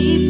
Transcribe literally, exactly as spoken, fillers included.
keep